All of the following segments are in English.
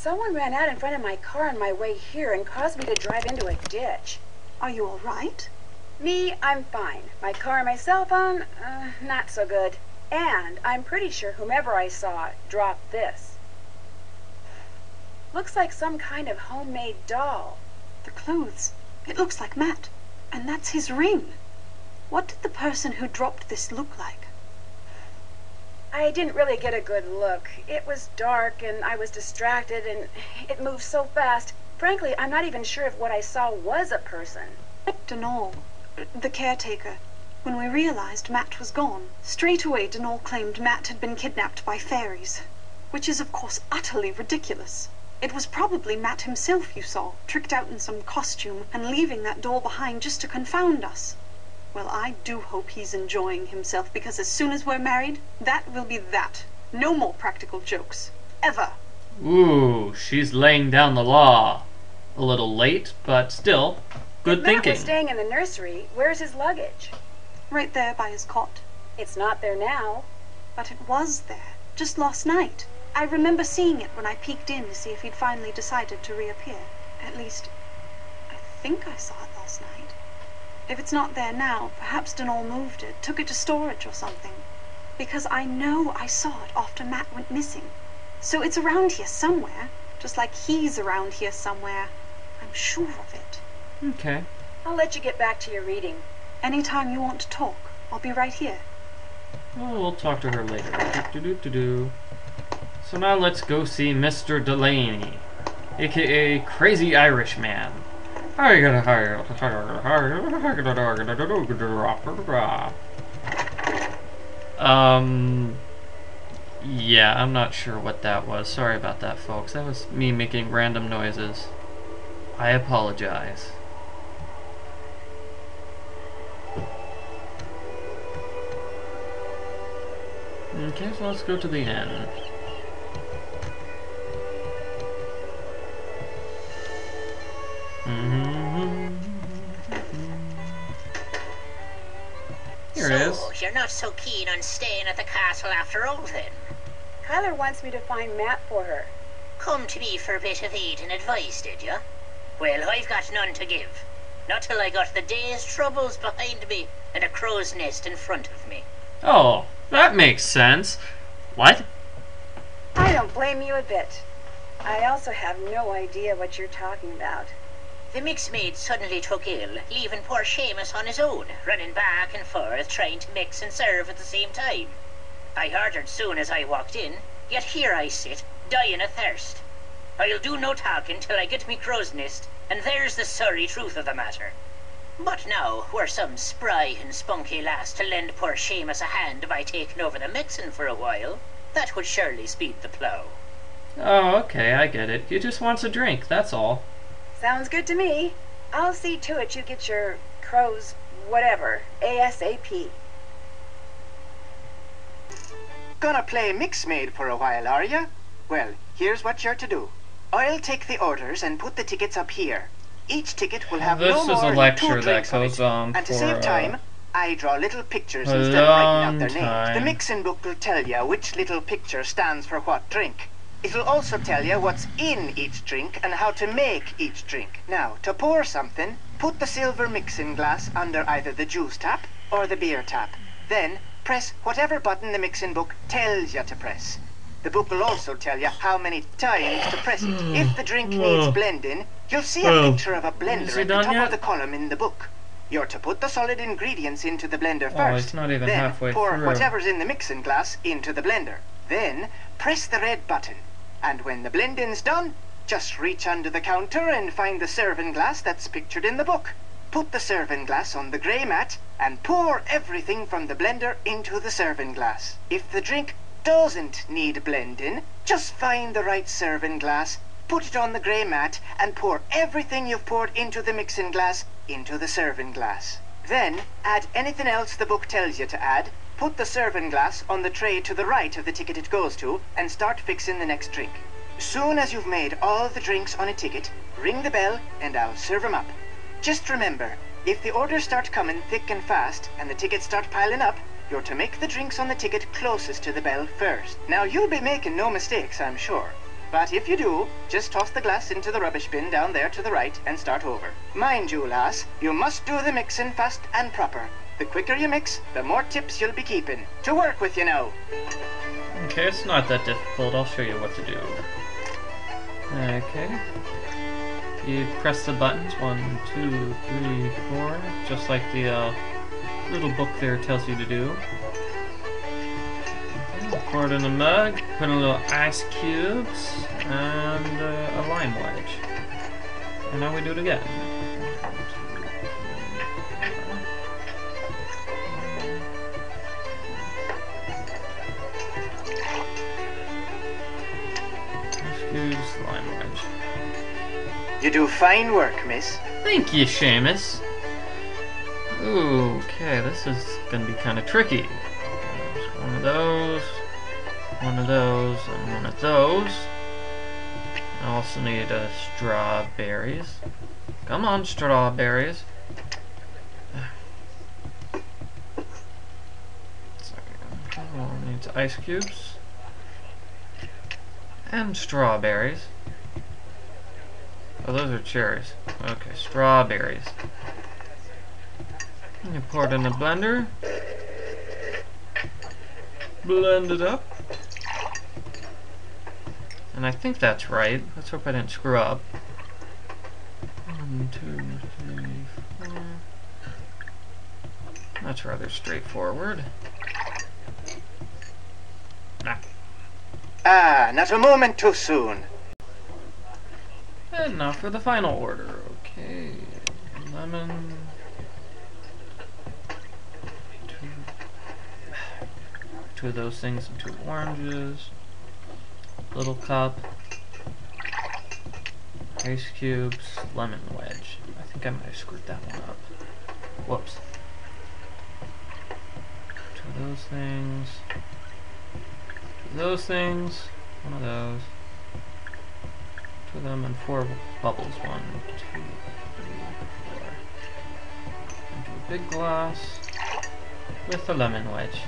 Someone ran out in front of my car on my way here and caused me to drive into a ditch. Are you all right? Me, I'm fine. My car and my cell phone, not so good. And I'm pretty sure whomever I saw dropped this. Looks like some kind of homemade doll. The clothes. It looks like Matt. And that's his ring. What did the person who dropped this look like? I didn't really get a good look. It was dark and I was distracted and it moved so fast. Frankly, I'm not even sure if what I saw was a person. Donal, the caretaker. When we realized Matt was gone, straight away Donal claimed Matt had been kidnapped by fairies, which is of course utterly ridiculous. It was probably Matt himself you saw, tricked out in some costume and leaving that doll behind just to confound us. Well, I do hope he's enjoying himself, because as soon as we're married, that will be that. No more practical jokes. Ever. Ooh, she's laying down the law. A little late, but still, good thinking. Matt was staying in the nursery. Where's his luggage? Right there by his cot. It's not there now. But it was there, just last night. I remember seeing it when I peeked in to see if he'd finally decided to reappear. At least, I think I saw it last night. If it's not there now, perhaps Donal moved it, took it to storage or something. Because I know I saw it after Matt went missing. So it's around here somewhere, just like he's around here somewhere. I'm sure of it. Okay. I'll let you get back to your reading. Anytime you want to talk, I'll be right here. Oh, we'll talk to her later. So now let's go see Mr. Delaney, aka Crazy Irishman. Yeah, I'm not sure what that was. Sorry about that, folks. That was me making random noises. I apologize. Okay, so let's go to the end. Here it is. So, you're not so keen on staying at the castle after all, then? Kyler wants me to find Matt for her. Come to me for a bit of aid and advice, did you? Well, I've got none to give. Not till I got the day's troubles behind me and a crow's nest in front of me. Oh, that makes sense. What? I don't blame you a bit. I also have no idea what you're talking about. The mixed maid suddenly took ill, leaving poor Seamus on his own, running back and forth, trying to mix and serve at the same time. I heard her soon as I walked in, yet here I sit, dying of thirst. I'll do no talking till I get me crow's nest, and there's the sorry truth of the matter. But now, were some spry and spunky lass to lend poor Seamus a hand by taking over the mixing for a while, that would surely speed the plough. Oh, okay, I get it. He just wants a drink, that's all. Sounds good to me. I'll see to it you get your crow's whatever, ASAP. Gonna play mixmaid for a while, are you? Well, here's what you're to do. I'll take the orders and put the tickets up here. Each ticket will have no more than 2 drinks on it. And to save time, I draw little pictures instead of writing out their names. The mixing book will tell you which little picture stands for what drink. It'll also tell you what's in each drink and how to make each drink. Now, to pour something, put the silver mixing glass under either the juice tap or the beer tap. Then, press whatever button the mixing book tells you to press. The book will also tell you how many times to press it. If the drink needs blending, you'll see a picture of a blender at the top of the column in the book. You're to put the solid ingredients into the blender first, then pour whatever's in the mixing glass into the blender. Then, press the red button. And when the blending's done, just reach under the counter and find the serving glass that's pictured in the book. Put the serving glass on the grey mat and pour everything from the blender into the serving glass. If the drink doesn't need blending, just find the right serving glass, put it on the grey mat, and pour everything you've poured into the mixing glass into the serving glass. Then, add anything else the book tells you to add. Put the serving glass on the tray to the right of the ticket it goes to and start fixing the next drink. Soon as you've made all the drinks on a ticket, ring the bell and I'll serve them up. Just remember, if the orders start coming thick and fast and the tickets start piling up, you're to make the drinks on the ticket closest to the bell first. Now you'll be making no mistakes, I'm sure. But if you do, just toss the glass into the rubbish bin down there to the right and start over. Mind you, lass, you must do the mixing fast and proper. The quicker you mix, the more tips you'll be keeping. To work with you now. Okay, it's not that difficult. I'll show you what to do. Okay. You press the buttons, 1, 2, 3, 4, just like the little book there tells you to do. Pour it in a mug, put in little ice cubes, and a lime wedge. And now we do it again. Ice cubes, lime wedge. You do fine work, miss. Thank you, Seamus. Ooh, okay, this is gonna be kind of tricky. Just one of those. One of those, and one of those. I also need strawberries. Come on, strawberries. Sorry, I need ice cubes. And strawberries. Oh, those are cherries. Okay, strawberries. And you pour it in the blender. Blend it up. And I think that's right. Let's hope I didn't screw up. 1, 2, 3, 4. That's rather straightforward. Ah. Ah, not a moment too soon. And now for the final order. Okay, lemon. Two of those things and 2 oranges. Little cup, ice cubes, lemon wedge. I think I might have screwed that one up. Whoops. 2 of those things. 2 of those things. 1 of those. 2 of them and 4 bubbles. 1, 2, 3, 4. Into a big glass with a lemon wedge.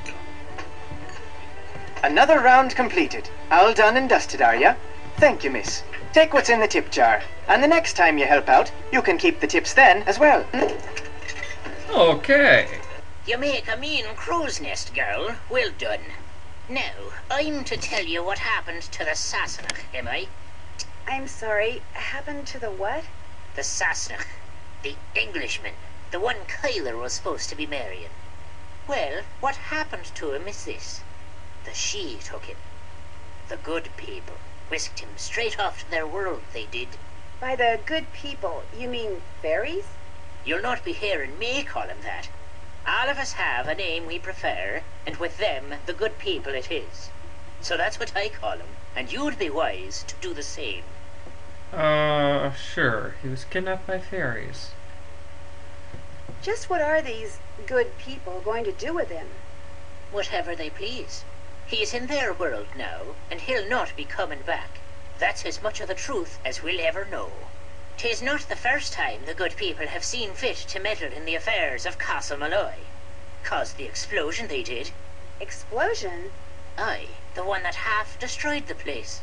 Another round completed. All done and dusted, are ya? Thank you, miss. Take what's in the tip jar. And the next time you help out, you can keep the tips then as well. Okay. You make a mean crow's nest, girl. Well done. Now, I'm to tell you what happened to the Sassnach, am I? I'm sorry, happened to the what? The Sassnach. The Englishman. The one Kyler was supposed to be marrying. Well, what happened to him is this. The she took him. The good people whisked him straight off to their world, they did. By the good people, you mean fairies? You'll not be hearing me call him that. All of us have a name we prefer, and with them, the good people it is. So that's what I call him, and you'd be wise to do the same. Sure. He was kidnapped by fairies. Just what are these good people going to do with him? Whatever they please. He's in their world now, and he'll not be coming back. That's as much of the truth as we'll ever know. 'Tis not the first time the good people have seen fit to meddle in the affairs of Castle Malloy. Caused the explosion they did. Explosion? Aye, the one that half destroyed the place.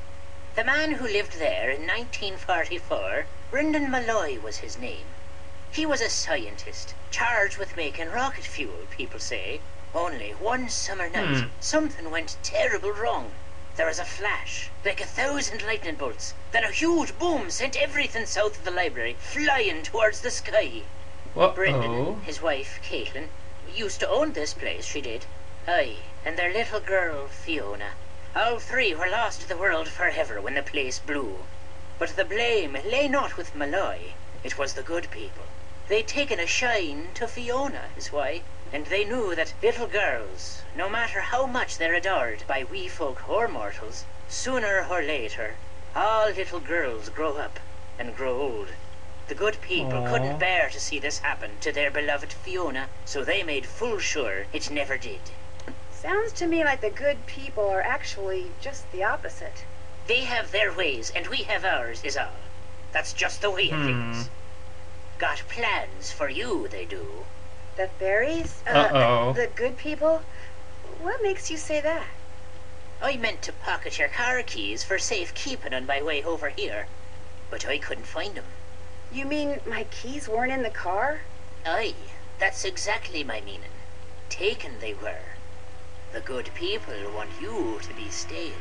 The man who lived there in 1944, Brendan Malloy was his name. He was a scientist, charged with making rocket fuel, people say. Only one summer night, something went terrible wrong. There was a flash, like 1,000 lightning bolts. Then a huge boom sent everything south of the library flying towards the sky. Uh-oh. Brendan, his wife, Caitlin, used to own this place, she did. Aye, and their little girl, Fiona. All 3 were lost to the world forever when the place blew. But the blame lay not with Malloy. It was the good people. They'd taken a shine to Fiona, is why. And they knew that little girls, no matter how much they're adored by wee folk or mortals, sooner or later, all little girls grow up and grow old. The good people couldn't bear to see this happen to their beloved Fiona, so they made full sure it never did. Sounds to me like the good people are actually just the opposite. They have their ways, and we have ours, is all. That's just the way of things. Got plans for you, they do. The fairies? The good people? What makes you say that? I meant to pocket your car keys for safekeeping on my way over here, but I couldn't find them. You mean my keys weren't in the car? Aye, that's exactly my meaning. Taken they were. The good people want you to be staying.